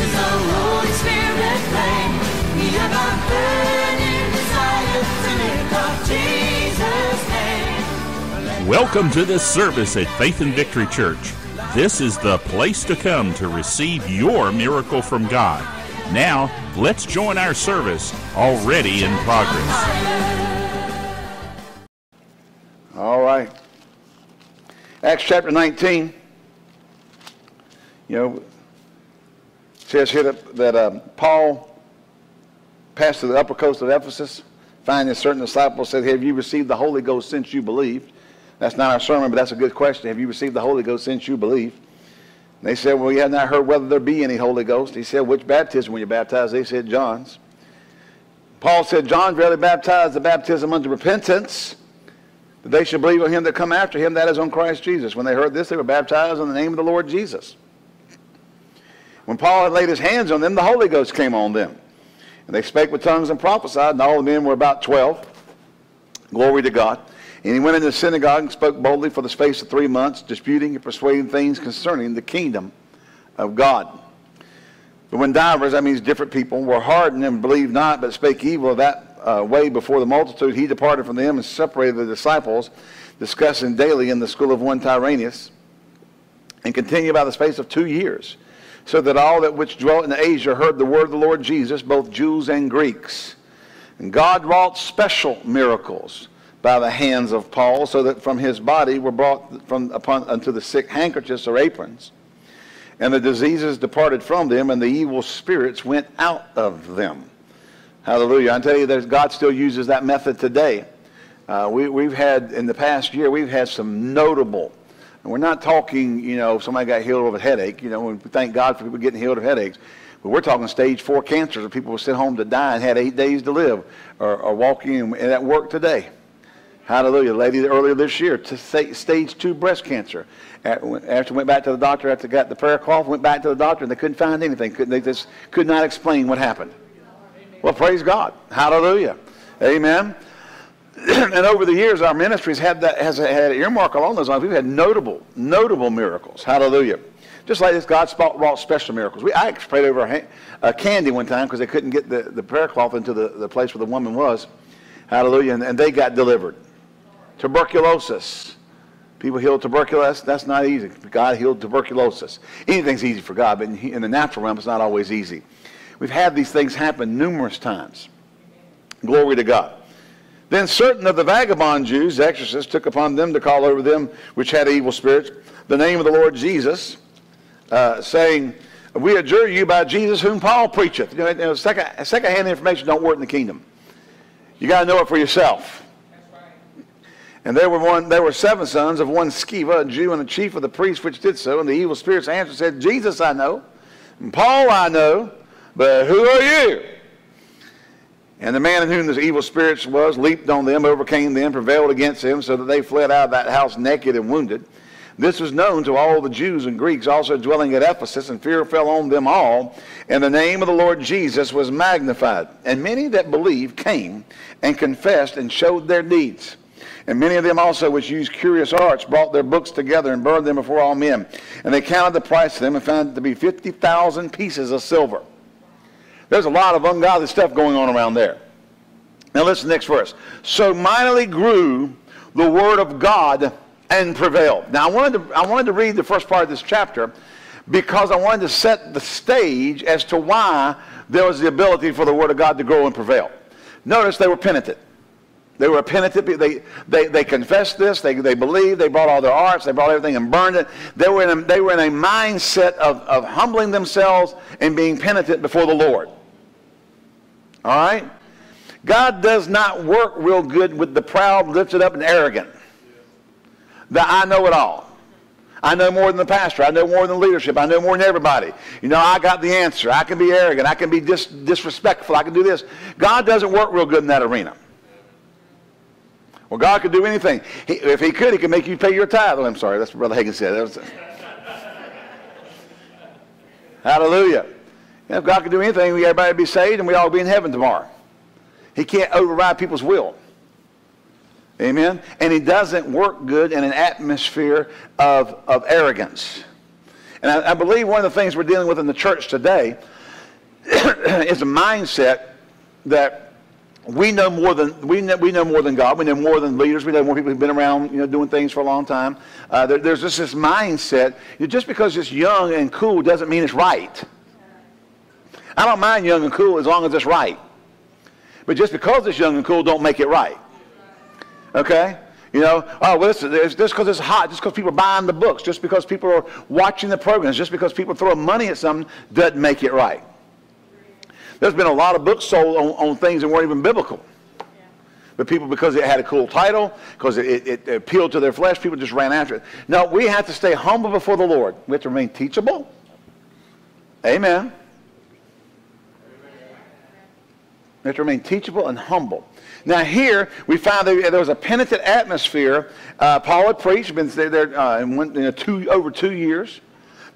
is our Holy Spirit flame. We have our burning desire to lift up Jesus' name. Welcome to this service at Faith and Victory Church. This is the place to come to receive your miracle from God. Now, let's join our service, already in progress. All right. Acts chapter 19. You know, it says here that Paul passed through the upper coast of Ephesus, finding a certain disciple, said, "Have you received the Holy Ghost since you believed?" That's not our sermon, but that's a good question. Have you received the Holy Ghost since you believe? And they said, "Well, we have not heard whether there be any Holy Ghost." He said, "Which baptism were you baptized?" They said, "John's." Paul said, "John verily baptized the baptism unto repentance, that they should believe on him that come after him, that is on Christ Jesus." When they heard this, they were baptized in the name of the Lord Jesus. When Paul had laid his hands on them, the Holy Ghost came on them. And they spake with tongues and prophesied, and all the men were about 12. Glory to God. And he went into the synagogue and spoke boldly for the space of 3 months, disputing and persuading things concerning the kingdom of God. But when divers, that means different people, were hardened and believed not, but spake evil of that way before the multitude, he departed from them and separated the disciples, discussing daily in the school of one Tyrannus, and continued by the space of 2 years, so that all that which dwelt in Asia heard the word of the Lord Jesus, both Jews and Greeks. And God wrought special miracles by the hands of Paul, so that from his body were brought unto the sick handkerchiefs or aprons, and the diseases departed from them, and the evil spirits went out of them. Hallelujah. I tell you, God still uses that method today. We've had, in the past year, we've had some notable, and we're not talking, you know, somebody got healed of a headache, you know, and thank God for people getting healed of headaches. But we're talking stage 4 cancers, where people were sent home to die and had 8 days to live, or walking and at work today. Hallelujah. A lady earlier this year, to stage 2 breast cancer. After went back to the doctor, after got the prayer cloth, went back to the doctor, and they couldn't find anything. They just could not explain what happened. Amen. Well, praise God. Hallelujah. Amen. And over the years, our ministries has had an earmark along those lines. We've had notable miracles. Hallelujah. Just like this, God wrought special miracles. I actually prayed over a candy one time because they couldn't get the prayer cloth into the place where the woman was. Hallelujah. And they got delivered. Tuberculosis. People heal tuberculosis. That's not easy. God healed tuberculosis. Anything's easy for God, but in the natural realm, it's not always easy. We've had these things happen numerous times. Glory to God. Then certain of the vagabond Jews, exorcists, took upon them to call over them which had evil spirits the name of the Lord Jesus, saying, "We adjure you by Jesus whom Paul preacheth." You know, secondhand information don't work in the kingdom. You got to know it for yourself. And there were 7 sons of one Sceva, a Jew and a chief of the priests, which did so. And the evil spirits answered and said, "Jesus I know, and Paul I know, but who are you?" And the man in whom the evil spirits was leaped on them, overcame them, prevailed against them, so that they fled out of that house naked and wounded. This was known to all the Jews and Greeks also dwelling at Ephesus, and fear fell on them all, and the name of the Lord Jesus was magnified. And many that believed came and confessed and showed their deeds. And many of them also which used curious arts brought their books together and burned them before all men. And they counted the price of them and found it to be 50,000 pieces of silver. There's a lot of ungodly stuff going on around there. Now listen to the next verse. So mightily grew the word of God and prevailed. Now I wanted to read the first part of this chapter because I wanted to set the stage as to why there was the ability for the word of God to grow and prevail. Notice they were penitent. They were penitent. They confessed this. They believed. They brought all their arts. They brought everything and burned it. They were in a mindset of humbling themselves and being penitent before the Lord. All right? God does not work real good with the proud, lifted up, and arrogant. The I know it all. I know more than the pastor. I know more than leadership. I know more than everybody. You know, I got the answer. I can be arrogant. I can be disrespectful. I can do this. God doesn't work real good in that arena. Well, God could do anything. If he could, he could make you pay your tithe. Oh, I'm sorry. That's what Brother Hagin said. Hallelujah. If God could do anything, everybody would be saved and we'd all be in heaven tomorrow. He can't override people's will. Amen? And he doesn't work good in an atmosphere of arrogance. And I believe one of the things we're dealing with in the church today is a mindset that we know more than God. We know more than leaders. We know more people who've been around, doing things for a long time. There's just this mindset. Just because it's young and cool doesn't mean it's right. I don't mind young and cool as long as it's right. But just because it's young and cool, don't make it right. Okay? Oh, listen, just because it's hot, just because people are buying the books, just because people are watching the programs, just because people throw money at something, doesn't make it right. There's been a lot of books sold on things that weren't even biblical. But people, because it had a cool title, because it appealed to their flesh, people just ran after it. No, we have to stay humble before the Lord. We have to remain teachable. Amen. We have to remain teachable and humble. Now here, we find that there was a penitent atmosphere. Paul had preached, been there over 2 years.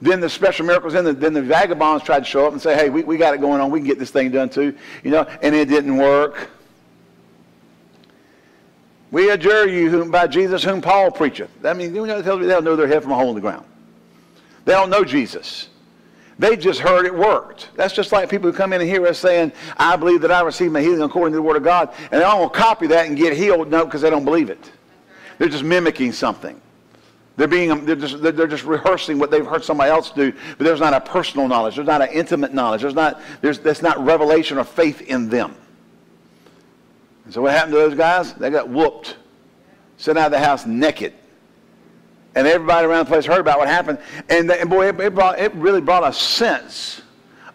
Then the special miracles, then the vagabonds tried to show up and say, hey, we got it going on. We can get this thing done too. And it didn't work. We adjure you by Jesus whom Paul preacheth. I mean, they don't know their head from a hole in the ground. They don't know Jesus. They just heard it worked. That's just like people who come in and hear us saying, I believe that I received my healing according to the Word of God. And they all copy that and get healed. No, because they don't believe it. They're just mimicking something. They're just rehearsing what they've heard somebody else do, but there's not a personal knowledge. There's not an intimate knowledge. That's not revelation or faith in them. And so what happened to those guys? They got whooped. Sent out of the house naked. And everybody around the place heard about what happened. And boy, it really brought a sense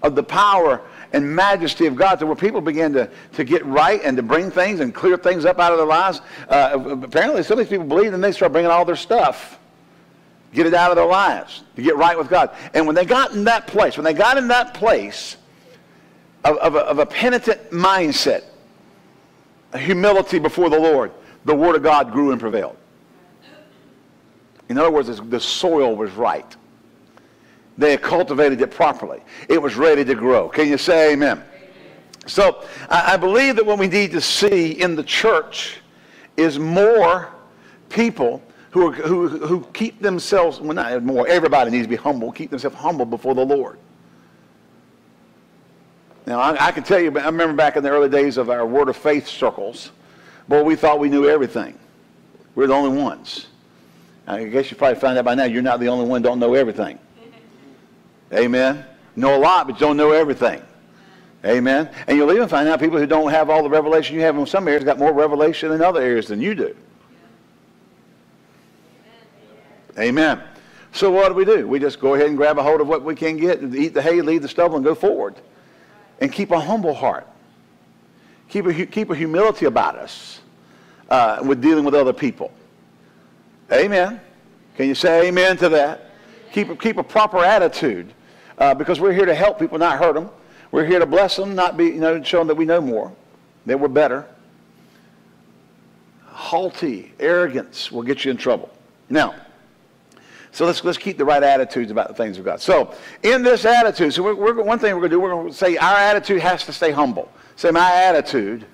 of the power and majesty of God to where people began to get right and to bring things and clear things up out of their lives. Apparently, some of these people believed and they started bringing all their stuff. Get it out of their lives, to get right with God. And when they got in that place, of a penitent mindset, a humility before the Lord, the Word of God grew and prevailed. In other words, the soil was right. They had cultivated it properly. It was ready to grow. Can you say amen? Amen. So I believe that what we need to see in the church is more people who keep themselves, well, not more, everybody needs to be humble, keep themselves humble before the Lord. Now, I can tell you, I remember back in the early days of our Word of Faith circles, boy, we thought we knew everything. We were the only ones. I guess you probably find out by now you're not the only one who don't know everything. Amen. Know a lot, but don't know everything. Amen. And you'll even find out people who don't have all the revelation you have in some areas got more revelation in other areas than you do. Amen. So what do? We just go ahead and grab a hold of what we can get, and eat the hay, leave the stubble, and go forward. And keep a humble heart. Keep a humility about us with dealing with other people. Amen. Can you say amen to that? Amen. Keep a proper attitude because we're here to help people, not hurt them. We're here to bless them, not be, show them that we know more, that we're better. Haughty arrogance will get you in trouble. Now, so let's keep the right attitudes about the things of God. So in this attitude, one thing we're going to do, we're going to say our attitude has to stay humble. Say my attitude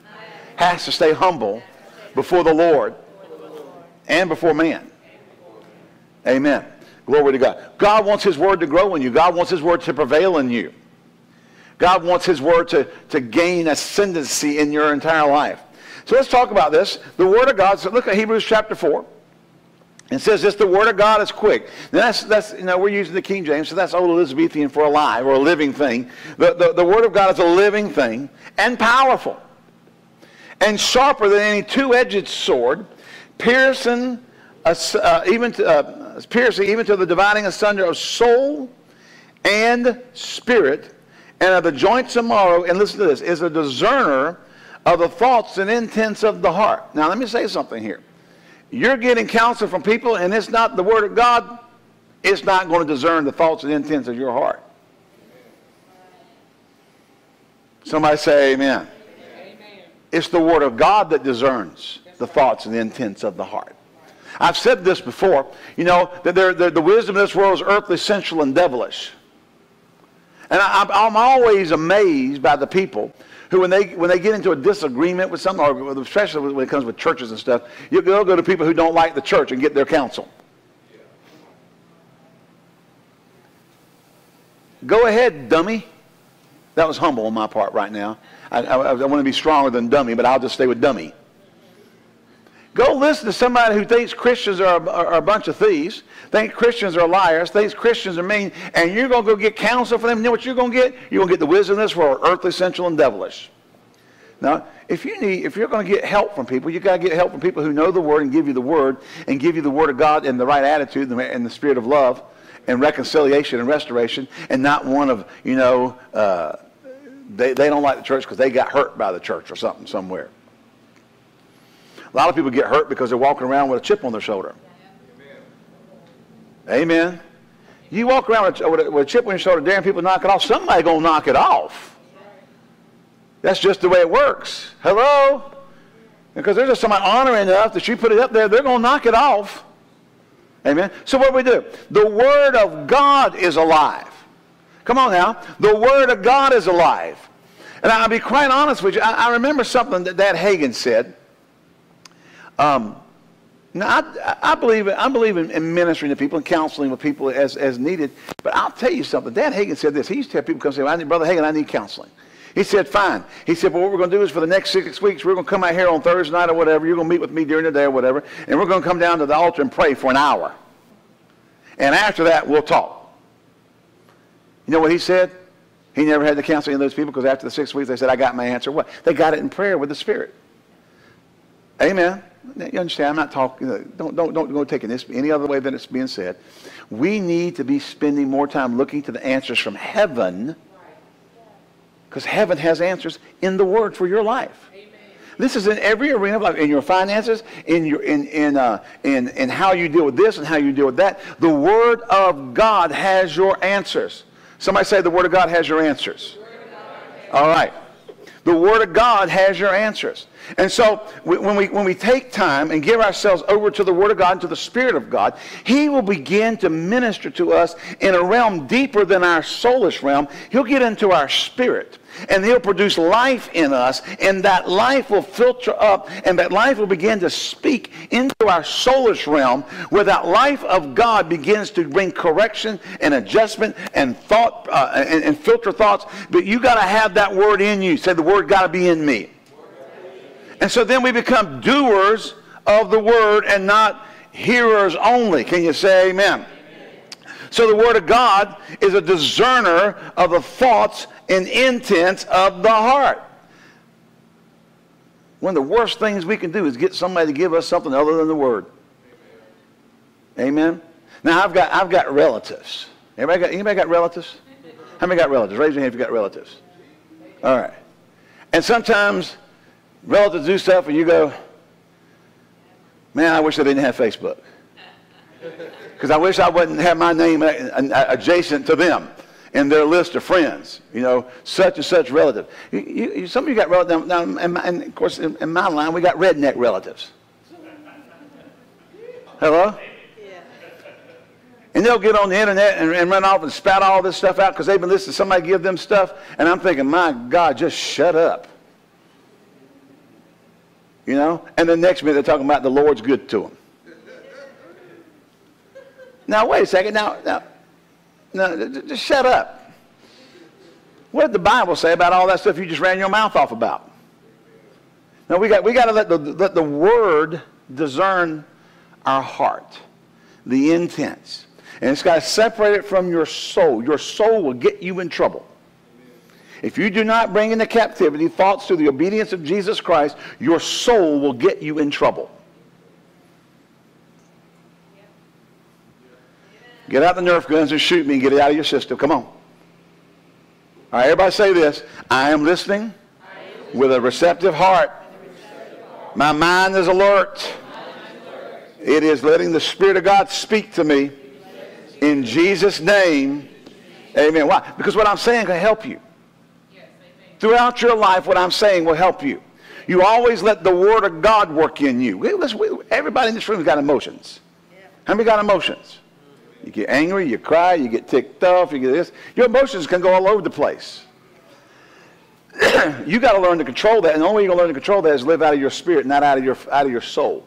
has to stay humble before the Lord. And before man. Amen. Glory to God. God wants His Word to grow in you. God wants His Word to prevail in you. God wants His Word to gain ascendancy in your entire life. So let's talk about this. The Word of God. So look at Hebrews chapter 4. It says this, the Word of God is quick. Now we're using the King James, so that's old Elizabethan for alive or a living thing. The Word of God is a living thing and powerful and sharper than any two-edged sword, piercing even to the dividing asunder of soul and spirit, and of the joints and marrow, and listen to this, is a discerner of the thoughts and intents of the heart. Now let me say something here. You're getting counsel from people, and it's not the Word of God. It's not going to discern the thoughts and intents of your heart. Somebody say amen. Amen. It's the Word of God that discerns the thoughts and the intents of the heart. I've said this before, that the wisdom of this world is earthly, sensual, and devilish. And I'm always amazed by the people who, when they get into a disagreement with something, or especially when it comes with churches and stuff, you'll go to people who don't like the church and get their counsel. Go ahead, dummy. That was humble on my part right now. I want to be stronger than dummy, but I'll just stay with dummy. Go listen to somebody who thinks Christians are a bunch of thieves, thinks Christians are liars, thinks Christians are mean, and you're going to go get counsel for them. You know what you're going to get? You're going to get the wisdom of this world, earthly, sensual, and devilish. Now, if you're going to get help from people, you've got to get help from people who know the Word and give you the Word, and give you the Word of God in the right attitude and the spirit of love and reconciliation and restoration, and not one of, you know, they don't like the church because they got hurt by the church or something somewhere. A lot of people get hurt because they're walking around with a chip on their shoulder. Amen. Amen. You walk around with a chip on your shoulder, daring people to knock it off, somebody's going to knock it off. That's just the way it works. Hello? Because there's just somebody honoring enough that you put it up there, they're going to knock it off. Amen. So what do we do? The Word of God is alive. Come on now. The Word of God is alive. And I'll be quite honest with you. I remember something that Dan Hagan said. Now I believe in ministering to people and counseling with people as needed. But I'll tell you something. Dan Hagan said this. He used to have people come say, well, Brother Hagan, I need counseling. He said, fine. He said, but what we're going to do is for the next 6 weeks, we're going to come out here on Thursday night or whatever. You're going to meet with me during the day or whatever. And we're going to come down to the altar and pray for an hour. And after that, we'll talk. You know what he said? He never had to counsel any of those people because after the 6 weeks, they said, I got my answer. What? They got it in prayer with the Spirit. Amen. You understand? I'm not talking. Don't go taking this any other way than it's being said. We need to be spending more time looking to the answers from heaven. Because heaven has answers in the Word for your life. Amen. This is in every arena of life, in your finances, in how you deal with this and how you deal with that. The Word of God has your answers. Somebody say the Word of God has your answers. All right. The Word of God has your answers. And so when we take time and give ourselves over to the Word of God and to the Spirit of God, He will begin to minister to us in a realm deeper than our soulish realm. He'll get into our spirit. And He'll produce life in us, and that life will filter up, and that life will begin to speak into our soulish realm, where that life of God begins to bring correction and adjustment and thought and filter thoughts. But you got to have that Word in you. Say, the Word got to be in me. And so then we become doers of the Word and not hearers only. Can you say amen? So the Word of God is a discerner of the thoughts and intents of the heart. One of the worst things we can do is get somebody to give us something other than the Word. Amen? Now, I've got relatives. Anybody got relatives? How many got relatives? Raise your hand if you got relatives. All right. And sometimes relatives do stuff and you go, man, I wish I didn't have Facebook. Because I wish I wouldn't have my name adjacent to them in their list of friends, you know, such and such relative. Some of you got relatives, and of course, in my line, we got redneck relatives. Hello? Yeah. And they'll get on the internet and run off and spout all this stuff out because they've been listening to somebody give them stuff, and I'm thinking, my God, just shut up. You know? And the next minute, they're talking about the Lord's good to them. Now, wait a second. Now, just shut up. What did the Bible say about all that stuff you just ran your mouth off about? Now, we got to let the Word discern our heart, the intents. And it's got to separate it from your soul. Your soul will get you in trouble. If you do not bring into captivity thoughts through the obedience of Jesus Christ, your soul will get you in trouble. Get out the Nerf guns and shoot me and get it out of your system. Come on. All right, everybody say this. I am listening with a receptive heart. My mind is alert. It is letting the Spirit of God speak to me in Jesus' name. Amen. Why? Because what I'm saying can help you. Throughout your life, what I'm saying will help you. You always let the Word of God work in you. Everybody in this room has got emotions. How many got emotions? You get angry, you cry, you get ticked off, you get this. Your emotions can go all over the place. You got to learn to control that, and the only way you're going to learn to control that is live out of your spirit, not out of your soul.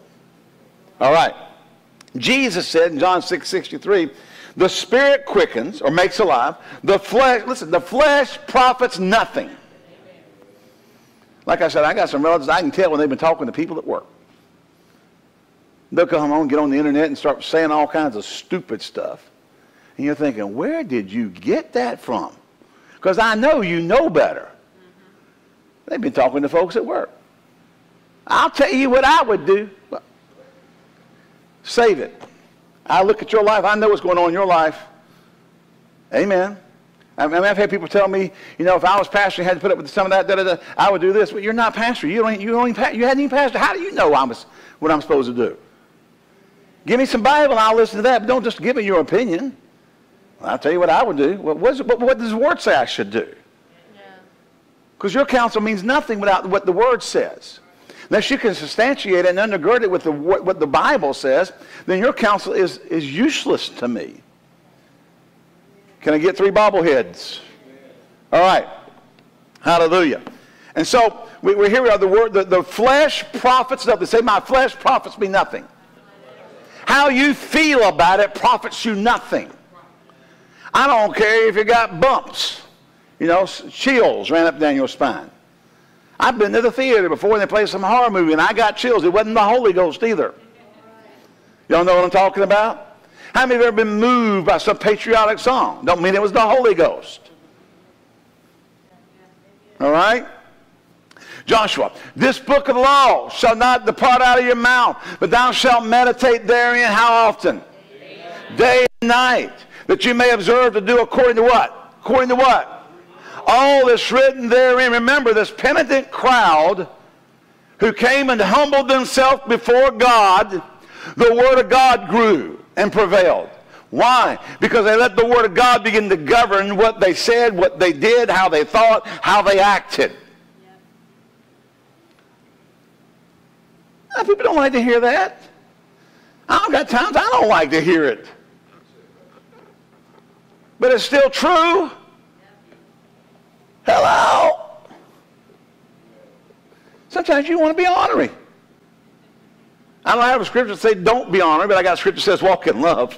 All right. Jesus said in John 6:63, The spirit quickens or makes alive. The flesh, listen, the flesh profits nothing. Like I said, I got some relatives, I can tell when they've been talking to people at work. They'll come home, get on the internet and start saying all kinds of stupid stuff. And you're thinking, where did you get that from? Because I know you know better. Mm-hmm. They've been talking to folks at work. I'll tell you what I would do. Save it. I look at your life. I know what's going on in your life. Amen. I mean, I've had people tell me, you know, if I was pastor and had to put up with some of that, I would do this. But you're not pastor. You hadn't even pastor. How do you know what I'm supposed to do? Give me some Bible and I'll listen to that. But don't just give me your opinion. Well, I'll tell you what I would do. Well, what does the Word say I should do? Because your counsel means nothing without what the Word says. Unless you can substantiate and undergird it with what the Bible says, then your counsel is useless to me. Can I get three bobbleheads? All right. Hallelujah. And so here we are. The word, the flesh profits nothing. Say, my flesh profits me nothing. How you feel about it profits you nothing. I don't care if you got bumps. You know, chills ran up down your spine. I've been to the theater before and they played some horror movie and I got chills. It wasn't the Holy Ghost either. Y'all know what I'm talking about? How many of you have ever been moved by some patriotic song? Don't mean it was the Holy Ghost. All right? Joshua, this book of the law shall not depart out of your mouth, but thou shalt meditate therein how often? Amen. Day and night, that you may observe to do according to what? According to what? All that's written therein. Remember this penitent crowd who came and humbled themselves before God, the Word of God grew and prevailed. Why? Because they let the Word of God begin to govern what they said, what they did, how they thought, how they acted. Now, people don't like to hear that. I don't got times I don't like to hear it. But it's still true. Hello. Sometimes you want to be ornery. I don't have a scripture that says don't be ornery, but I got a scripture that says walk in love.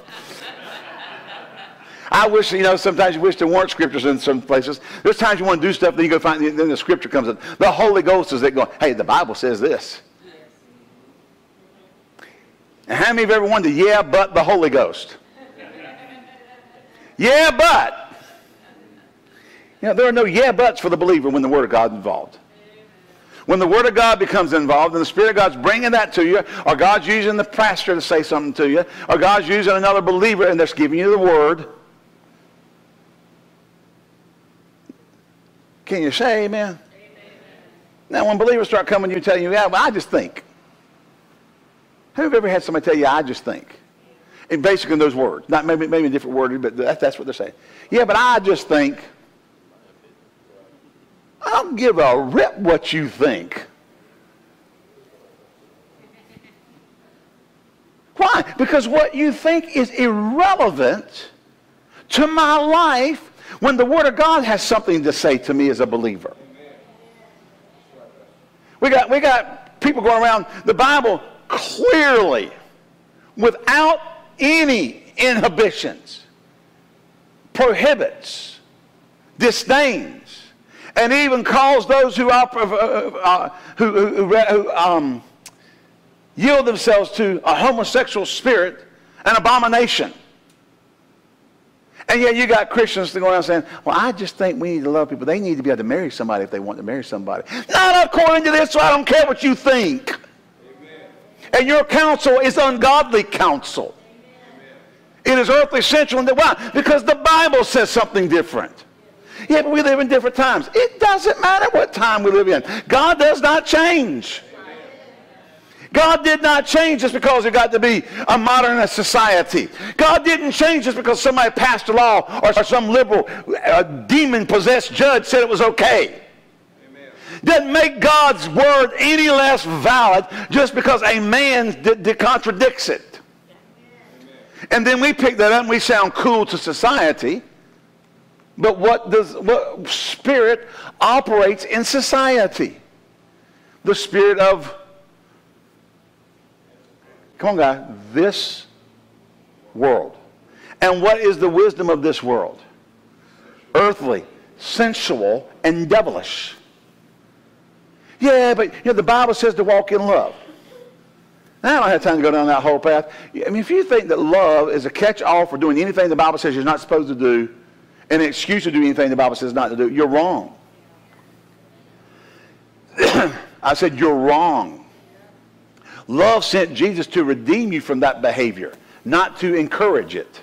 I wish, you know, sometimes you wish there weren't scriptures in some places. There's times you want to do stuff, then you go find, then the scripture comes in. The Holy Ghost is there going, hey, the Bible says this. And how many of you ever wanted to, yeah, but the Holy Ghost? Yeah, but. You know, there are no yeah buts for the believer when the Word of God is involved. When the Word of God becomes involved and the Spirit of God's bringing that to you, or God's using the pastor to say something to you, or God's using another believer and they're giving you the Word. Can you say amen? Amen. Now, when believers start coming to you telling you, yeah, well, I just think. Have you ever had somebody tell you, I just think? And basically in those words. Not maybe a different word, but that's what they're saying. Yeah, but I just think. I don't give a rip what you think. Why? Because what you think is irrelevant to my life when the Word of God has something to say to me as a believer. We got people going around the Bible clearly without any inhibitions, prohibits, disdains, and even calls those who yield themselves to a homosexual spirit an abomination. And yet you got Christians going out saying, well, I just think we need to love people. They need to be able to marry somebody if they want to marry somebody. Not according to this, so I don't care what you think. Amen. And your counsel is ungodly counsel. Amen. It is earthly, sensual. Why? Because the Bible says something different. Yeah, but we live in different times. It doesn't matter what time we live in. God does not change. God did not change just because it got to be a modernist society. God didn't change just because somebody passed a law or some liberal demon-possessed judge said it was okay. Doesn't make God's word any less valid just because a man contradicts it. And then we pick that up and we sound cool to society. But what spirit operates in society? The spirit of, come on, guys, this world. And what is the wisdom of this world? Earthly, sensual, and devilish. Yeah, but you know, the Bible says to walk in love. Now, I don't have time to go down that whole path. I mean, if you think that love is a catch-all for doing anything the Bible says you're not supposed to do, and an excuse to do anything the Bible says not to do, you're wrong. I said, you're wrong. Love sent Jesus to redeem you from that behavior, not to encourage it.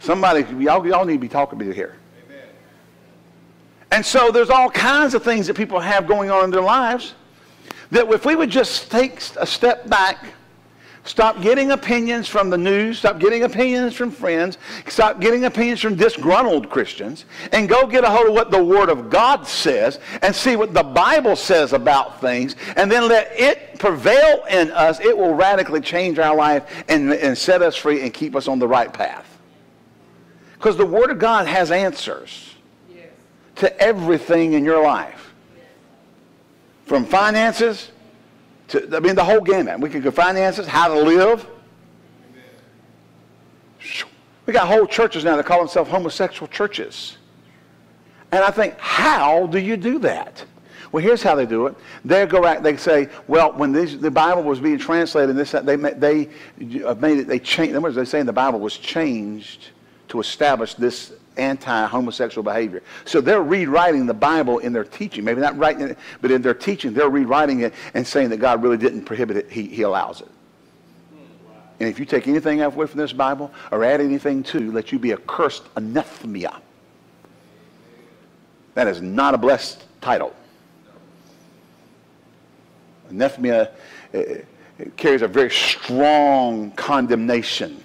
Somebody, y'all need to be talking to me here. Amen. And so there's all kinds of things that people have going on in their lives that if we would just take a step back, stop getting opinions from the news, stop getting opinions from friends, stop getting opinions from disgruntled Christians, and go get a hold of what the Word of God says and see what the Bible says about things, and then let it prevail in us. It will radically change our life and set us free and keep us on the right path. Because the Word of God has answers to everything in your life. From finances to, I mean, the whole gamut. We can go finances, how to live. We got whole churches now that call themselves homosexual churches. And I think, how do you do that? Well, here's how they do it. They go out, they say, well, when the Bible was being translated, they changed. In other words, they say the Bible was changed to establish this anti-homosexual behavior. So they're rewriting the Bible in their teaching. Maybe not writing it, but in their teaching, they're rewriting it and saying that God really didn't prohibit it. He allows it. And if you take anything away from this Bible or add anything to, let you be a cursed anathema. That is not a blessed title. Anathema carries a very strong condemnation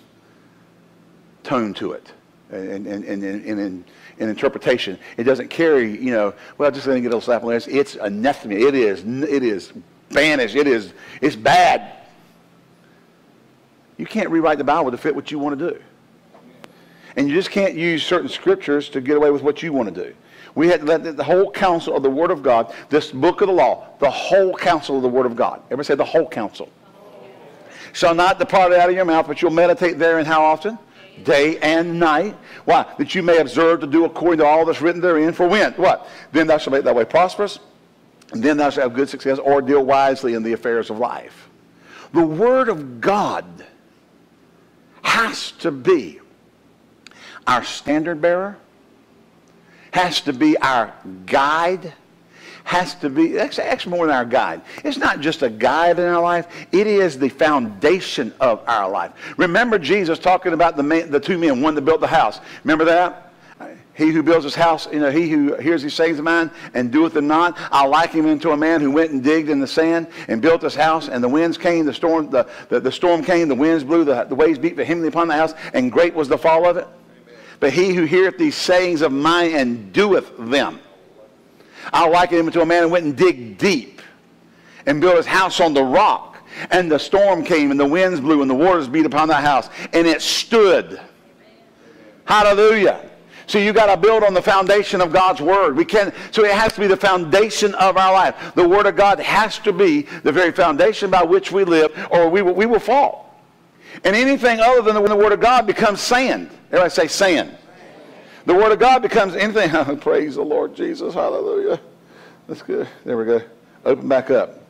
tone to it. In interpretation, it doesn't carry, you know, well, just let me get a little slap on this. It's anathema. It is banished. It's bad. You can't rewrite the Bible to fit what you want to do. And you just can't use certain scriptures to get away with what you want to do. We had to let the whole counsel of the Word of God, this book of the law, the whole counsel of the Word of God. Everybody say the whole counsel. Shall not depart it out of your mouth, but you'll meditate therein how often? Day and night. Why? That you may observe to do according to all that's written therein. For when? What? Then thou shalt make thy way prosperous, and then thou shalt have good success, or deal wisely in the affairs of life. The Word of God has to be our standard bearer, has to be our guide, has to be, that's more than our guide. It's not just a guide in our life. It is the foundation of our life. Remember Jesus talking about the two men, one that built the house. Remember that? He who builds his house, you know, he who hears these sayings of mine and doeth them not, I'll liken him unto a man who went and digged in the sand and built his house, and the winds came, the storm came, the winds blew, the waves beat vehemently upon the house, and great was the fall of it. Amen. But he who heareth these sayings of mine and doeth them, I liken him to a man who went and dig deep and built his house on the rock. And the storm came, and the winds blew, and the waters beat upon that house, and it stood. Amen. Hallelujah. So you got to build on the foundation of God's Word. So it has to be the foundation of our life. The Word of God has to be the very foundation by which we live, or we will fall. And anything other than the Word of God becomes sand. Everybody say sand. The Word of God becomes anything. Praise the Lord Jesus. Hallelujah. That's good. There we go. Open back up.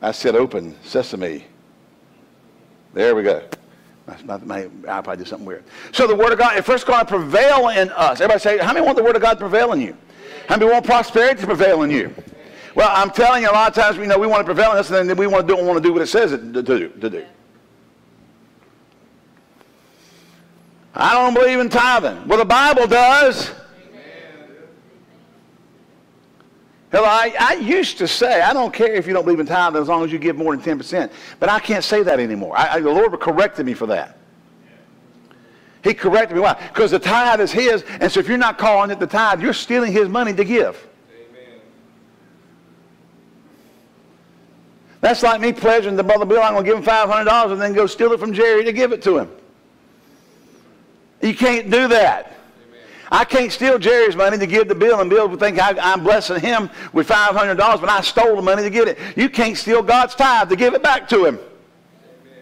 I said open. Sesame. There we go. I probably did something weird. So the Word of God, it's first going to prevail in us. Everybody say, how many want the Word of God to prevail in you? How many want prosperity to prevail in you? Well, I'm telling you, a lot of times, you know, we want to prevail in us, and then we want to do what it says to do. I don't believe in tithing. Well, the Bible does. Amen. Hell, I used to say, I don't care if you don't believe in tithing as long as you give more than 10%. But I can't say that anymore. The Lord corrected me for that. He corrected me. Why? Because the tithe is His, and so if you're not calling it the tithe, you're stealing His money to give. Amen. That's like me pledging to Brother Bill, I'm going to give him $500 and then go steal it from Jerry to give it to him. You can't do that. Amen. I can't steal Jerry's money to give to Bill, and Bill would think I'm blessing him with $500, but I stole the money to get it. You can't steal God's tithe to give it back to Him. Amen.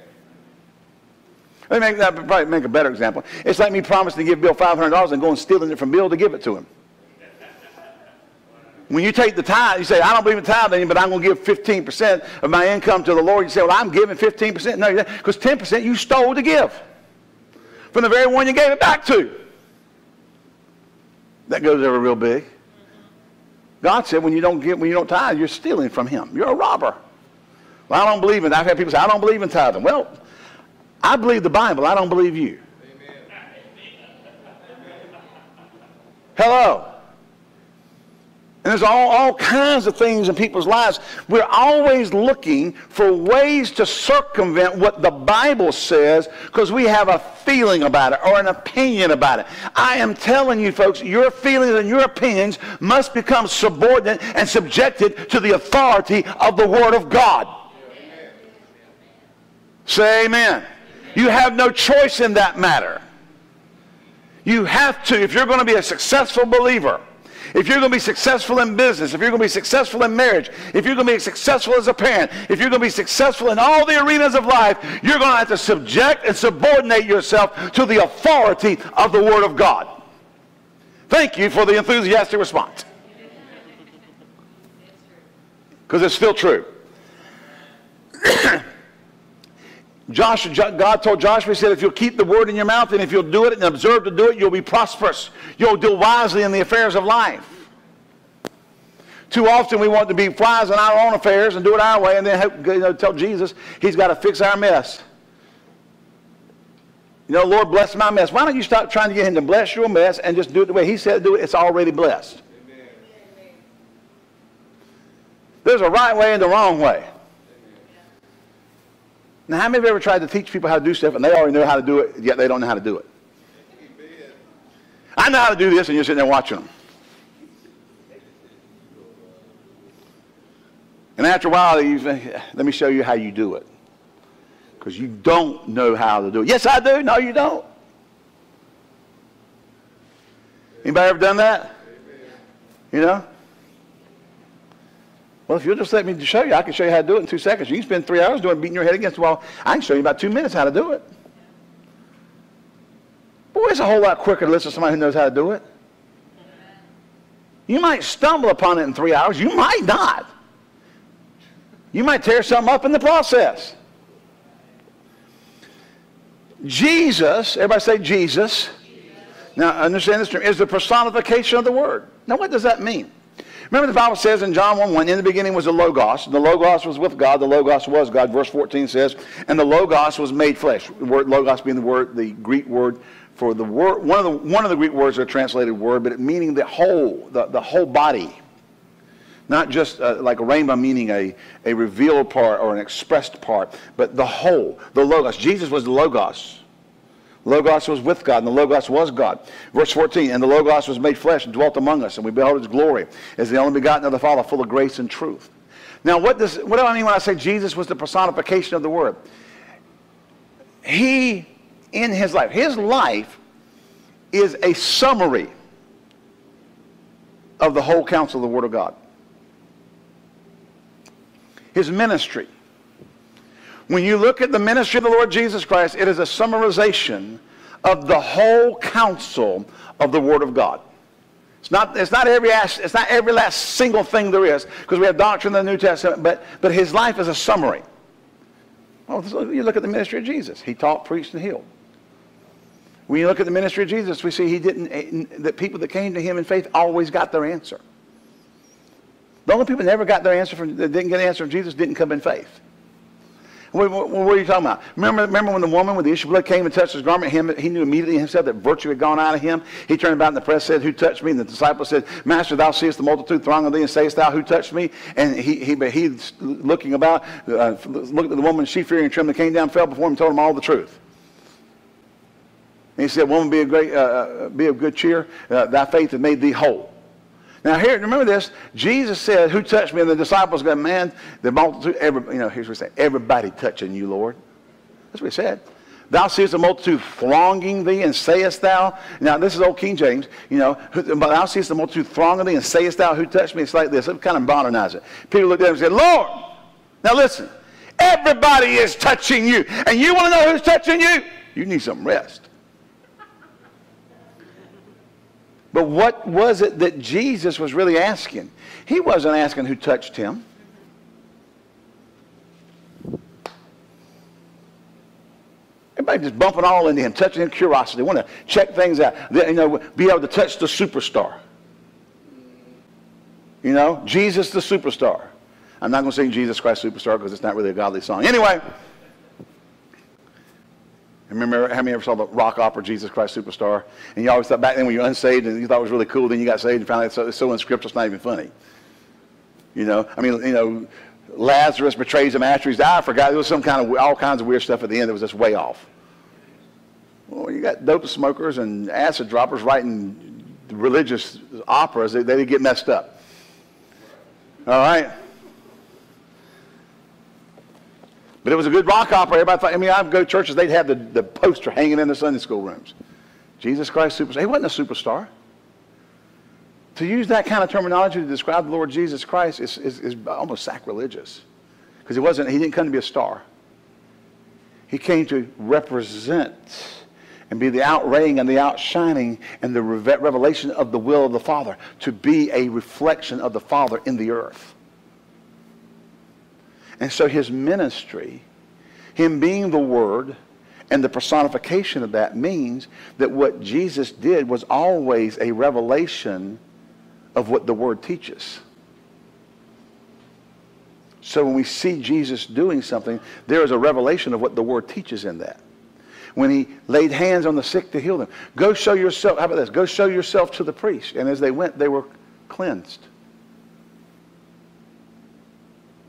Let me make that, probably make a better example. It's like me promising to give Bill $500 and going stealing it from Bill to give it to him. When you take the tithe, you say, I don't believe in tithing, but I'm going to give 15% of my income to the Lord. You say, well, I'm giving 15%. No, because 10% you stole to give from the very one you gave it back to. That goes over real big. God said when you don't give, when you don't tithe, you're stealing from him. You're a robber. Well, I don't believe in it. I've had people say, I don't believe in tithing. Well, I believe the Bible. I don't believe you. Amen. Hello. And there's all kinds of things in people's lives. We're always looking for ways to circumvent what the Bible says because we have a feeling about it or an opinion about it. I am telling you folks, your feelings and your opinions must become subordinate and subjected to the authority of the Word of God. Amen. Say amen. You have no choice in that matter. You have to, if you're going to be a successful believer, if you're going to be successful in business, if you're going to be successful in marriage, if you're going to be successful as a parent, if you're going to be successful in all the arenas of life, you're going to have to subject and subordinate yourself to the authority of the Word of God. Thank you for the enthusiastic response. Because it's still true. Joshua, God told Joshua, he said, if you'll keep the word in your mouth and if you'll do it and observe to do it, you'll be prosperous. You'll deal wisely in the affairs of life. Too often we want to be flies in our own affairs and do it our way and then tell Jesus he's got to fix our mess. You know, Lord, bless my mess. Why don't you stop trying to get him to bless your mess and just do it the way he said do it? It's already blessed. Amen. There's a right way and the wrong way. Now, how many of you ever tried to teach people how to do stuff and they already know how to do it, yet they don't know how to do it? Amen. I know how to do this, and you're sitting there watching them. And after a while, you think, let me show you how you do it. Because you don't know how to do it. Yes, I do. No, you don't. Anybody ever done that? Amen. You know? Well, if you'll just let me show you, I can show you how to do it in 2 seconds. You can spend 3 hours doing beating your head against the wall. I can show you in about 2 minutes how to do it. Boy, it's a whole lot quicker to listen to somebody who knows how to do it. You might stumble upon it in 3 hours. You might not. You might tear something up in the process. Jesus, everybody say Jesus. Now, understand this term, is the personification of the Word. Now, what does that mean? Remember the Bible says in John 1:1, in the beginning was the Logos. The Logos was with God. The Logos was God. Verse 14 says, and the Logos was made flesh. The word Logos being the word, the Greek word for the word. One of the Greek words are translated word, but it meaning the whole, the whole body. Not just like a rhema meaning a revealed part or an expressed part, but the whole, the Logos. Jesus was the Logos. Logos was with God, and the Logos was God. Verse 14, and the Logos was made flesh and dwelt among us, and we beheld his glory as the only begotten of the Father, full of grace and truth. Now, what do I mean when I say Jesus was the personification of the Word? He, in his life is a summary of the whole counsel of the Word of God. His ministry. When you look at the ministry of the Lord Jesus Christ, it is a summarization of the whole counsel of the Word of God. It's not every last single thing there is, because we have doctrine in the New Testament, but his life is a summary. Well, so you look at the ministry of Jesus. He taught, preached, and healed. When you look at the ministry of Jesus, we see that people that came to him in faith always got their answer. The only people that never got their answer that didn't get an answer from Jesus didn't come in faith. What are you talking about? Remember when the woman with the issue of blood came and touched his garment? He knew immediately himself that virtue had gone out of him. He turned about in the press, said, who touched me? And the disciple said, Master, thou seest the multitude thronging thee, and sayest thou, who touched me? And he looking about, looked at the woman, she fearing and trembling, came down, fell before him, and told him all the truth. And he said, woman, be of good cheer. Thy faith hath made thee whole. Now here, remember this, Jesus said, who touched me? And the disciples go, man, the multitude, here's what he said, everybody touching you, Lord. That's what he said. Thou seest the multitude thronging thee, and sayest thou, now this is old King James, thou seest the multitude thronging thee, and sayest thou, who touched me? It's like this, it kind of modernize it. Peter looked at him and said, Lord, now listen, everybody is touching you, and you want to know who's touching you? You need some rest. But what was it that Jesus was really asking? He wasn't asking who touched him. Everybody just bumping all into him, touching him, curiosity, want to check things out, you know, be able to touch the superstar. You know, Jesus the superstar. I'm not going to sing Jesus Christ Superstar because it's not really a godly song. Anyway, remember how many ever saw the rock opera Jesus Christ Superstar? And you always thought back then when you were unsaved and you thought it was really cool, then you got saved and found out it's so unscriptural, it's not even funny. You know, I mean, you know, Lazarus betrays him after he's died. I forgot. There was some kind of, all kinds of weird stuff at the end that was just way off. Well, you got dope smokers and acid droppers writing religious operas. They get messed up. All right? But it was a good rock opera. Everybody thought, I mean, I'd go to churches, they'd have the poster hanging in the Sunday school rooms. Jesus Christ Superstar. He wasn't a superstar. To use that kind of terminology to describe the Lord Jesus Christ is almost sacrilegious. Because he didn't come to be a star. He came to represent and be the outraying and the outshining and the revelation of the will of the Father. To be a reflection of the Father in the earth. And so his ministry, him being the Word and the personification of that, means that what Jesus did was always a revelation of what the Word teaches. So when we see Jesus doing something, there is a revelation of what the Word teaches in that. When he laid hands on the sick to heal them, go show yourself, how about this, go show yourself to the priest. And as they went, they were cleansed.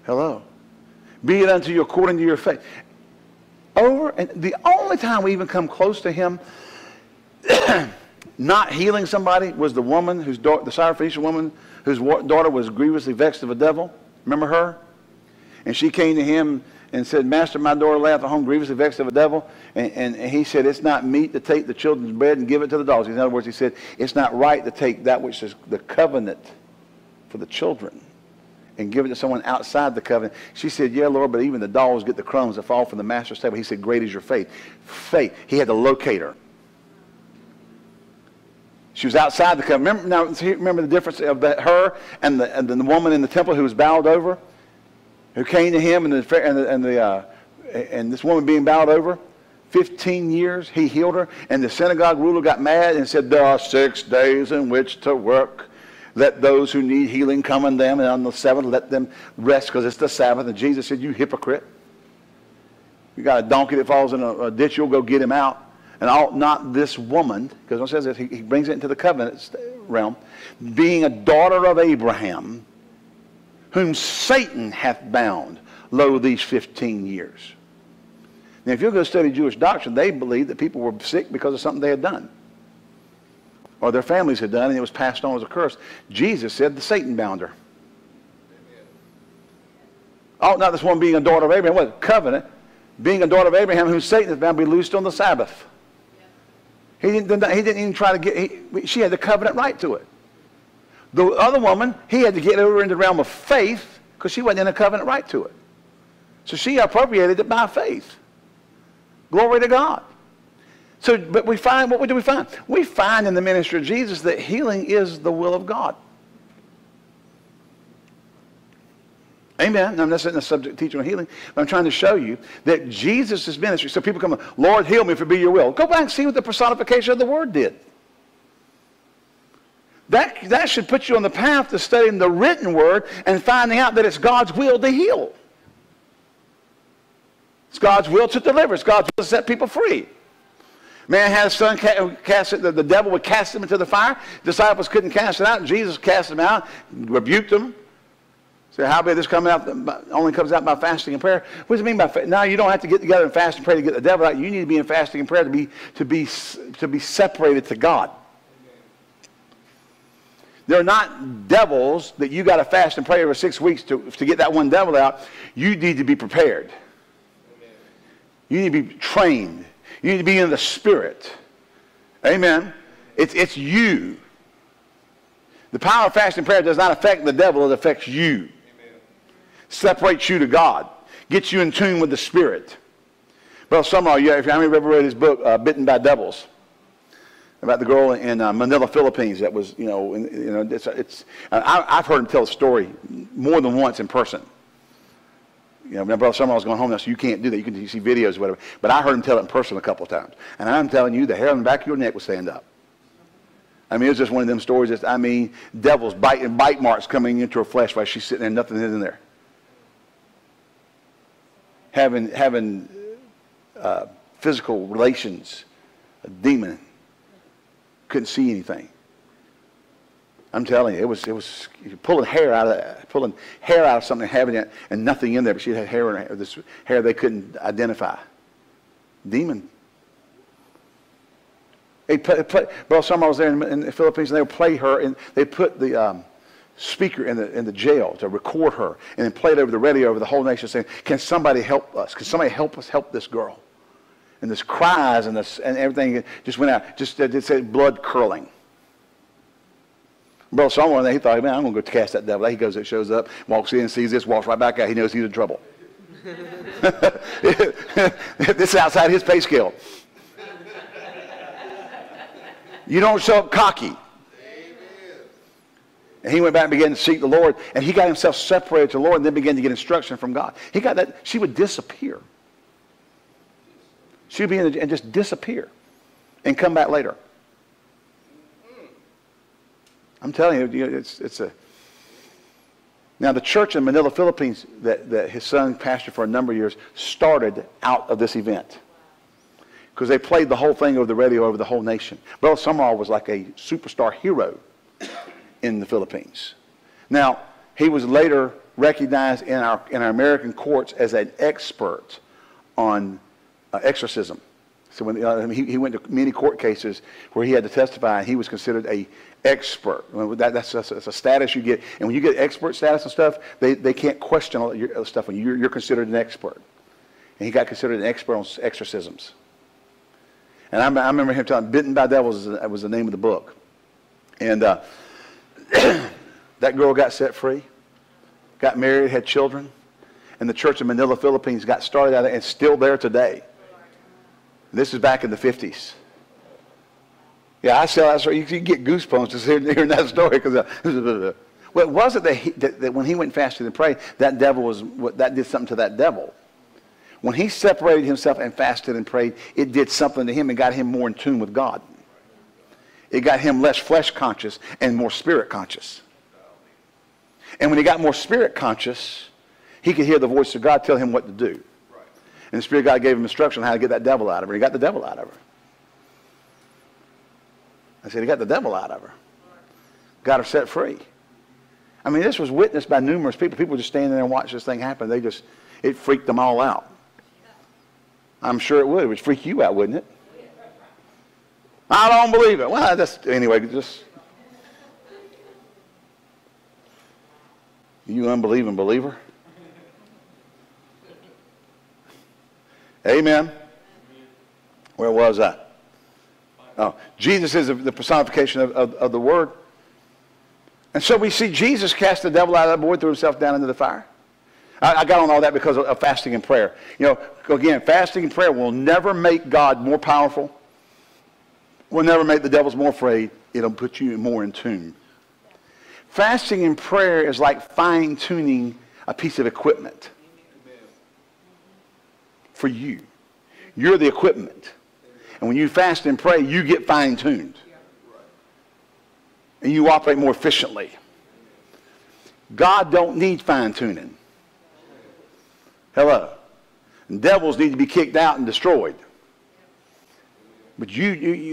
Hello. Be it unto you according to your faith. And the only time we even come close to him not healing somebody was the woman whose daughter, the Syrophoenician woman whose daughter was grievously vexed of a devil. Remember her? And she came to him and said, Master, my daughter lieth at home grievously vexed of a devil. And he said, it's not meet to take the children's bread and give it to the dogs. In other words, he said, it's not right to take that which is the covenant for the children and give it to someone outside the covenant. She said, yeah, Lord, but even the dogs get the crumbs that fall from the master's table. He said, great is your faith. Faith. He had to locate her. She was outside the covenant. Remember the difference of her and the woman in the temple who was bowed over, who came to him, and this woman being bowed over. 15 years, he healed her, and the synagogue ruler got mad and said, there are 6 days in which to work. Let those who need healing come unto them, and on the seventh let them rest, because it's the Sabbath. And Jesus said, you hypocrite. You got a donkey that falls in a ditch, you'll go get him out. And ought not this woman, because it says that he brings it into the covenant realm, being a daughter of Abraham, whom Satan hath bound, lo, these 15 years. Now, if you'll go study Jewish doctrine, they believed that people were sick because of something they had done, or their families had done, and it was passed on as a curse. Jesus said the Satan bound her. Ought not this one being a daughter of Abraham, what? Covenant, being a daughter of Abraham, whom Satan has bound, be loosed on the Sabbath. Yeah. He didn't even try to get, she had the covenant right to it. The other woman, he had to get over into the realm of faith, because she wasn't in a covenant right to it. So she appropriated it by faith. Glory to God. So, but we find, what do we find? We find in the ministry of Jesus that healing is the will of God. Amen. I'm not sitting a subject teaching on healing, but I'm trying to show you that Jesus' ministry. So people come, Lord, heal me if it be your will. Go back and see what the personification of the Word did. That should put you on the path to studying the written Word and finding out that it's God's will to heal. It's God's will to deliver. It's God's will to set people free. Man had a son, the devil would cast him into the fire. Disciples couldn't cast it out. Jesus cast him out, rebuked them. Said, how be this coming out? Only comes out by fasting and prayer. What does it mean by fasting? Now, you don't have to get together and fast and pray to get the devil out. You need to be in fasting and prayer to be separated to God. There are not devils that you got to fast and pray over 6 weeks to get that one devil out. You need to be prepared. You need to be trained. You need to be in the Spirit. Amen. It's you. The power of fasting and prayer does not affect the devil. It affects you. Amen. Separates you to God. Gets you in tune with the Spirit. Well, Summerall, if you ever read his book, Bitten by Devils, about the girl in Manila, Philippines, that was, I've heard him tell the story more than once in person. My brother Summerall was going home, and I said, you can't do that. You see videos or whatever. But I heard him tell it in person a couple of times. And I'm telling you, the hair on the back of your neck will stand up. I mean, it was just one of them stories that, devils bite marks coming into her flesh while she's sitting there, nothing is in there. Having physical relations, a demon. Couldn't see anything. I'm telling you, it was pulling hair out of something, having it, and nothing in there, but she had hair in her, this hair they couldn't identify. Demon. Well, Summerall was there in the Philippines, and they would play her, and they put the speaker in the jail to record her, and then played over the radio over the whole nation, saying, "Can somebody help us? Can somebody help us help this girl?" And this cries and everything just went out. Just said blood curling. Bro, someone he thought, man, I'm gonna go cast that devil. He goes, it shows up, walks in, sees this, walks right back out. He knows he's in trouble. This is outside his pay scale. You don't show up cocky. Amen. And he went back and began to seek the Lord, and he got himself separated to the Lord, and then began to get instruction from God. He got that she would disappear. She would be in the, and just disappear, and come back later. I'm telling you, it's a. Now the church in Manila, Philippines, that his son pastored for a number of years, started out of this event. Because they played the whole thing over the radio over the whole nation. Brother Summerall was like a superstar hero in the Philippines. Now, he was later recognized in our American courts as an expert on exorcism. So when, he went to many court cases where he had to testify, and he was considered an expert. That's a status you get. And when you get expert status and stuff, they can't question all your stuff. You're considered an expert. And he got considered an expert on exorcisms. And I remember him telling, Bitten by Devils was the name of the book. And that girl got set free, got married, had children. And the church in Manila, Philippines got started out of there, and still there today. This is back in the 50s. Yeah, you get goosebumps just hearing that story. Well, it wasn't that when he went fasting and prayed, that did something to that devil. When he separated himself and fasted and prayed, it did something to him and got him more in tune with God. It got him less flesh conscious and more spirit conscious. And when he got more spirit conscious, he could hear the voice of God tell him what to do. And the Spirit of God gave him instruction on how to get that devil out of her. He got the devil out of her. I said, he got the devil out of her. Got her set free. I mean, this was witnessed by numerous people. People were just standing there and watching this thing happen. It freaked them all out. I'm sure it would. It would freak you out, wouldn't it? I don't believe it. Well, you unbelieving believer. Amen. Where was I? Oh, Jesus is the personification of the Word. And so we see Jesus cast the devil out of that boy, threw himself down into the fire. I got on all that because of fasting and prayer. Again, fasting and prayer will never make God more powerful. Will never make the devils more afraid. It'll put you more in tune. Fasting and prayer is like fine-tuning a piece of equipment. For you. You're the equipment. And when you fast and pray, you get fine-tuned. And you operate more efficiently. God don't need fine-tuning. Hello. And devils need to be kicked out and destroyed. But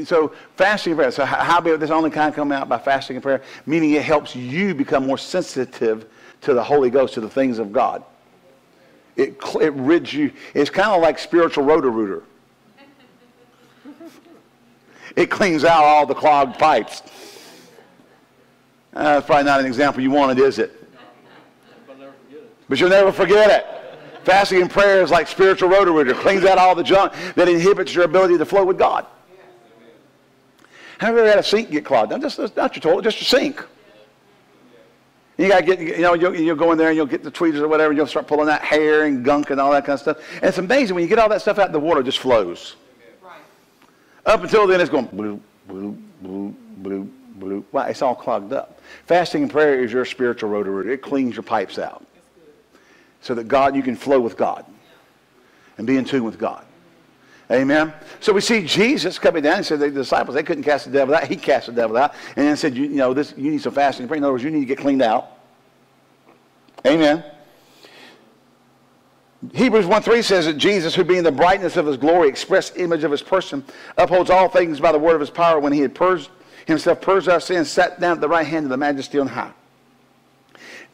so fasting and prayer. So how about this only kind come out by fasting and prayer? Meaning it helps you become more sensitive to the Holy Ghost, to the things of God. It rids you. It's kind of like spiritual Roto-Rooter. It cleans out all the clogged pipes. That's probably not an example you wanted, is it? But you'll never forget it. Fasting and prayer is like spiritual Roto-Rooter. Cleans out all the junk that inhibits your ability to flow with God. Have you ever had a sink get clogged? Not your toilet, just your sink. You got to get, you know, you'll go in there and you'll get the tweezers or whatever, and you'll start pulling that hair and gunk and all that kind of stuff. And it's amazing when you get all that stuff out, the water just flows. Right. Up until then, it's going bloop, bloop, bloop, bloop, bloop. Wow, it's all clogged up. Fasting and prayer is your spiritual rotor. It cleans your pipes out so that God, you can flow with God and be in tune with God. Amen. So we see Jesus coming down and said the disciples, they couldn't cast the devil out. He cast the devil out. And then said, you know, this, you need some fasting and prayer. In other words, you need to get cleaned out. Amen. Hebrews 1:3 says that Jesus, who being the brightness of his glory, express image of his person, upholds all things by the word of his power, when he had purged himself, purged our sins, sat down at the right hand of the majesty on high.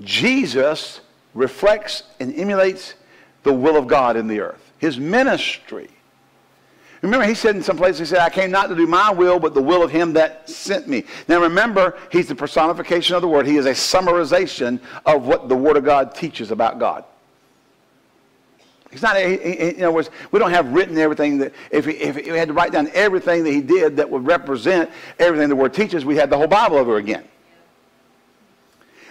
Jesus reflects and emulates the will of God in the earth. His ministry. Remember, he said in some places, he said, I came not to do my will, but the will of him that sent me. Now remember, he's the personification of the word. He is a summarization of what the word of God teaches about God. He's not, in other words, we don't have written everything that, if we had to write down everything that he did that would represent everything the word teaches, we had the whole Bible over again.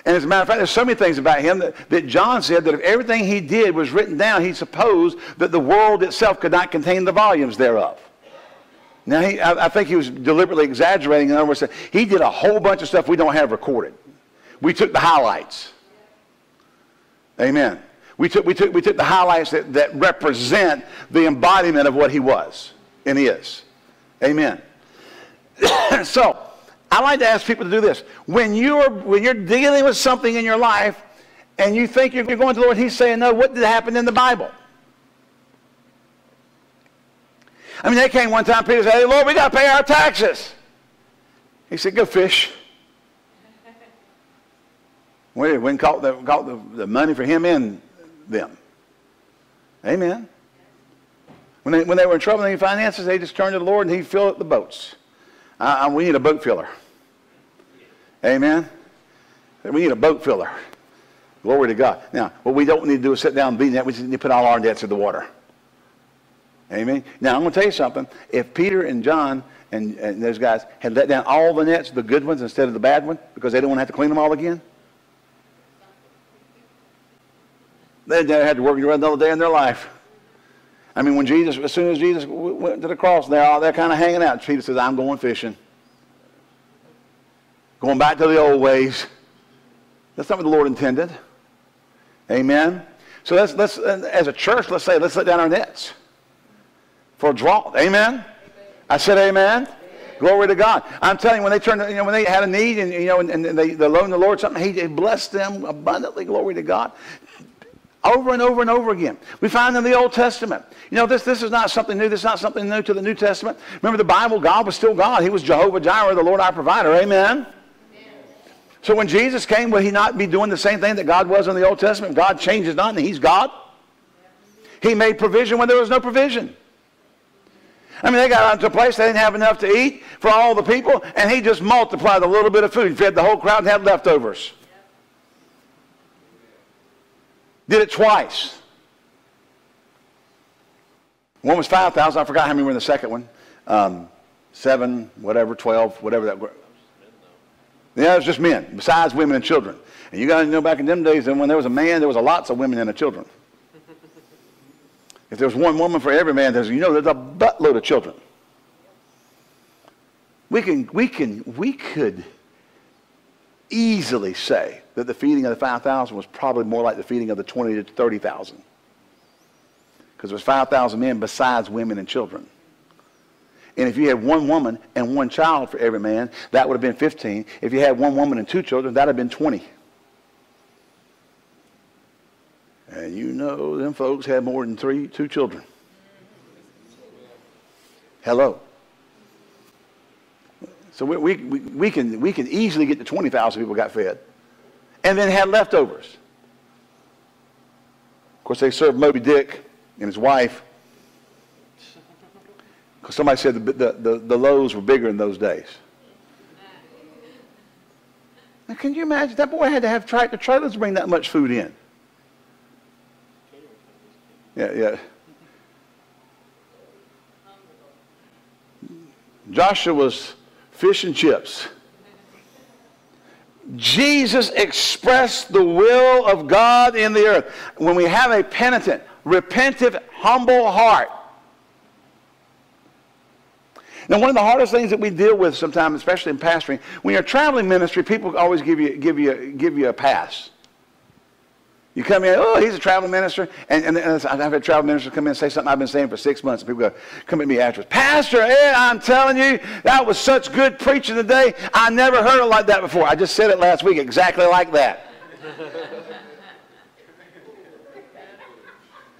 And as a matter of fact, there's so many things about him that John said that if everything he did was written down, he supposed that the world itself could not contain the volumes thereof. Now, I think he was deliberately exaggerating. In other words, he did a whole bunch of stuff we don't have recorded. We took the highlights. Amen. We took the highlights that represent the embodiment of what he was and is. Amen. So, I like to ask people to do this. When you're dealing with something in your life and you think you're going to the Lord, he's saying, no, what did happen in the Bible? I mean, they came one time, Peter said, hey, Lord, we got to pay our taxes. He said, go fish. We went and caught the money for him and them. Amen. When they were in trouble in their finances, they just turned to the Lord and he filled up the boats. We need a boat filler. Amen. We need a boat filler. Glory to God. Now, what we don't need to do is sit down and be in that. We just need to put all our debts in the water. Amen. Now, I'm going to tell you something. If Peter and John and those guys had let down all the nets, the good ones instead of the bad one, because they didn't want to have to clean them all again, they had to work another day in their life. I mean, when Jesus, as soon as Jesus went to the cross, they're all there kind of hanging out. Peter says, I'm going fishing. Going back to the old ways. That's not what the Lord intended. Amen. So let's as a church, let's let down our nets for a drought. Amen? Amen. I said amen. Amen. Glory to God. I'm telling you, when they turned, you know, when they had a need and, you know, and they loaned the Lord something, he blessed them abundantly. Glory to God. Over and over and over again. We find in the Old Testament. You know, this is not something new. This is not something new to the New Testament. Remember the Bible, God was still God. He was Jehovah Jireh, the Lord our provider. Amen? Amen. So when Jesus came, would he not be doing the same thing that God was in the Old Testament? God changes not, and he's God. He made provision when there was no provision. I mean, they got out to a place they didn't have enough to eat for all the people, and he just multiplied a little bit of food, fed the whole crowd, and had leftovers. Did it twice. One was 5,000. I forgot how many were in the second one. 7, whatever, 12, whatever that was. Yeah, it was just men, besides women and children. And you got to know back in them days, and when there was a man, there was lots of women and the children. If there was one woman for every man, there's, you know, there's a buttload of children. We could easily say that the feeding of the 5,000 was probably more like the feeding of the 20,000 to 30,000. Because it was 5,000 men besides women and children. And if you had one woman and one child for every man, that would have been 15. If you had one woman and two children, that would have been 20. And you know them folks had more than two children. Hello. So we can easily get to 20,000 people got fed. And then had leftovers. Of course, they served Moby Dick and his wife. Because somebody said the loaves were bigger in those days. Now, can you imagine? That boy had to have tractor trailers to bring that much food in. Yeah. Joshua was fish and chips. Jesus expressed the will of God in the earth. When we have a penitent, repentant, humble heart. Now, one of the hardest things that we deal with sometimes, especially in pastoring, when you're traveling ministry, people always give you a pass. You come in, oh, he's a travel minister. And I've had travel ministers come in and say something I've been saying for 6 months. And people go, come at me afterwards. Pastor Ed, I'm telling you, that was such good preaching today. I never heard it like that before. I just said it last week exactly like that.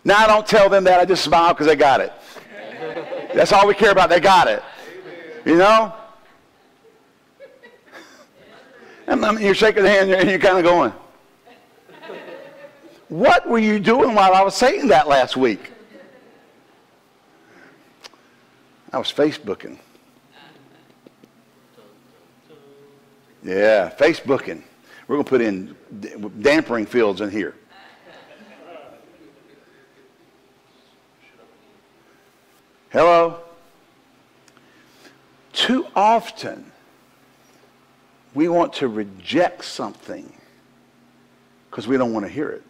Now, I don't tell them that. I just smile because they got it. That's all we care about. They got it. You know? And I mean, you're shaking the hand and you're kind of going, what were you doing while I was saying that last week? I was Facebooking. Yeah, Facebooking. We're going to put in dampering fields in here. Hello? Too often, we want to reject something because we don't want to hear it.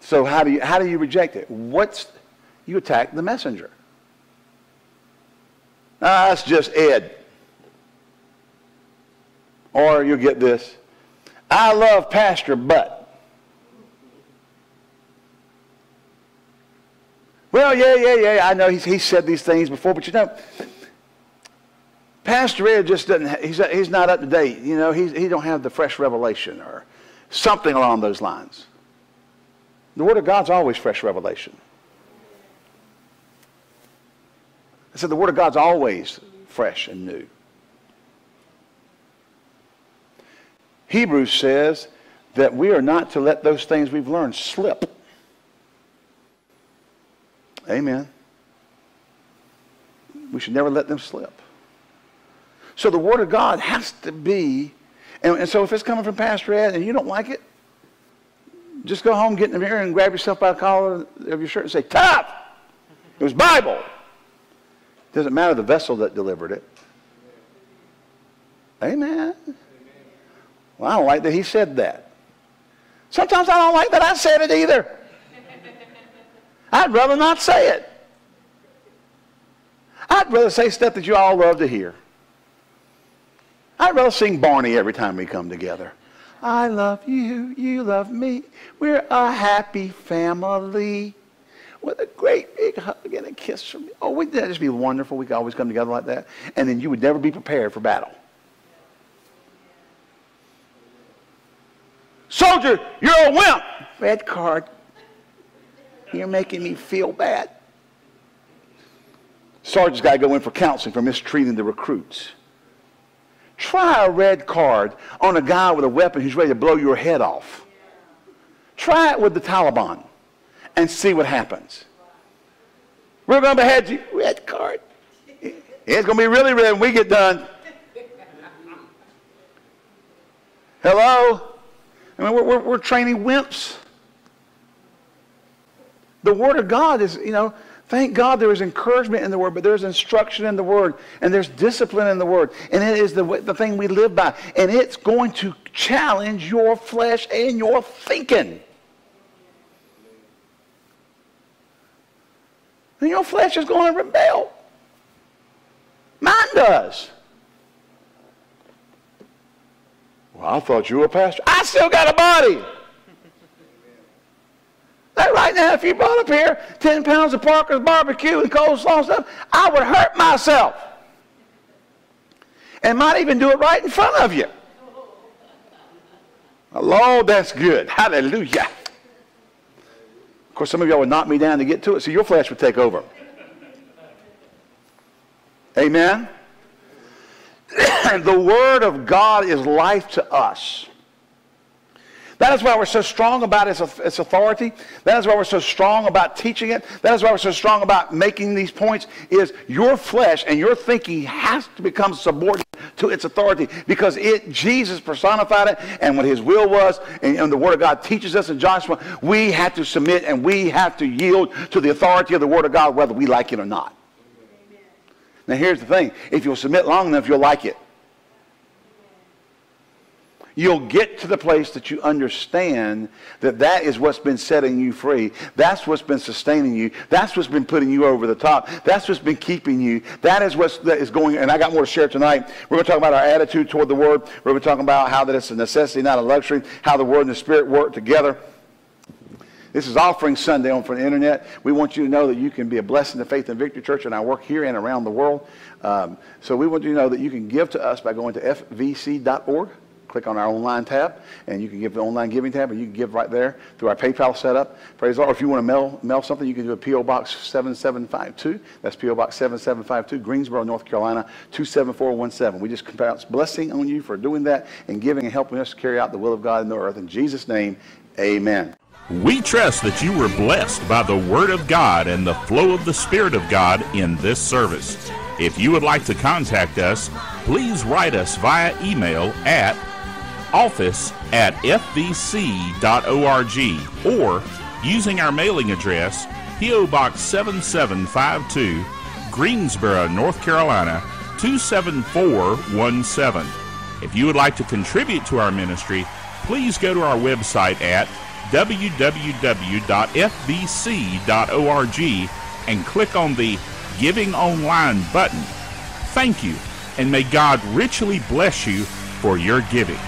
So how do you reject it? You attack the messenger. Ah, it's just Ed. Or you'll get this. I love Pastor Butt. Well, yeah, I know he said these things before, but you know, Pastor Ed just doesn't, he's not up to date. You know, he don't have the fresh revelation or something along those lines. The Word of God's always fresh revelation. I said the Word of God's always fresh and new. Hebrews says that we are not to let those things we've learned slip. Amen. We should never let them slip. So the Word of God has to be, and so if it's coming from Pastor Ed and you don't like it, just go home, get in the mirror, and grab yourself by the collar of your shirt and say, "Tough! It was Bible!" It doesn't matter the vessel that delivered it. Amen. Well, I don't like that he said that. Sometimes I don't like that I said it either. I'd rather not say it. I'd rather say stuff that you all love to hear. I'd rather sing Barney every time we come together. I love you, you love me, we're a happy family. With a great big hug and a kiss from me. Oh, wouldn't that just be wonderful? We could always come together like that. And then you would never be prepared for battle. Soldier, you're a wimp. Red card. You're making me feel bad. Sergeant's got to go in for counseling for mistreating the recruits. Try a red card on a guy with a weapon who's ready to blow your head off. Try it with the Taliban and see what happens. We're going to behead you. Red card. It's going to be really red when we get done. Hello? I mean, we're training wimps. The Word of God is, you know, thank God there is encouragement in the Word, but there's instruction in the Word, and there's discipline in the Word, and it is the thing we live by, and it's going to challenge your flesh and your thinking. And your flesh is going to rebel. Mine does. Well, I thought you were a pastor. I still got a body. That right now, if you brought up here 10 pounds of Parker's barbecue and coleslaw and stuff, I would hurt myself. And might even do it right in front of you. Lord, that's good. Hallelujah. Of course, some of y'all would knock me down to get to it, so your flesh would take over. Amen? The Word of God is life to us. That is why we're so strong about its authority. That is why we're so strong about teaching it. That is why we're so strong about making these points, is your flesh and your thinking has to become subordinate to its authority, because Jesus personified it, and what His will was, and the Word of God teaches us in Joshua, we have to submit and we have to yield to the authority of the Word of God, whether we like it or not. Amen. Now here's the thing. If you'll submit long enough, you'll like it. You'll get to the place that you understand that that is what's been setting you free. That's what's been sustaining you. That's what's been putting you over the top. That's what's been keeping you. That is what's that is going. And I got more to share tonight. We're going to talk about our attitude toward the Word. We're going to talk about how that it's a necessity, not a luxury. How the Word and the Spirit work together. This is Offering Sunday on for the internet. We want you to know that you can be a blessing to Faith and Victory Church, and I work here and around the world. So we want you to know that you can give to us by going to FVC.org. Click on our online tab, and you can give the online giving tab, and you can give right there through our PayPal setup. Praise the Lord. Or if you want to mail something, you can do a P.O. Box 7752. That's P.O. Box 7752, Greensboro, North Carolina, 27417. We just pronounce blessing on you for doing that and giving and helping us carry out the will of God in the earth. In Jesus' name, amen. We trust that you were blessed by the Word of God and the flow of the Spirit of God in this service. If you would like to contact us, please write us via email at office@fvc.org or using our mailing address, P.O. Box 7752, Greensboro, North Carolina, 27417. If you would like to contribute to our ministry, please go to our website at www.fvc.org and click on the Giving Online button. Thank you, and may God richly bless you for your giving.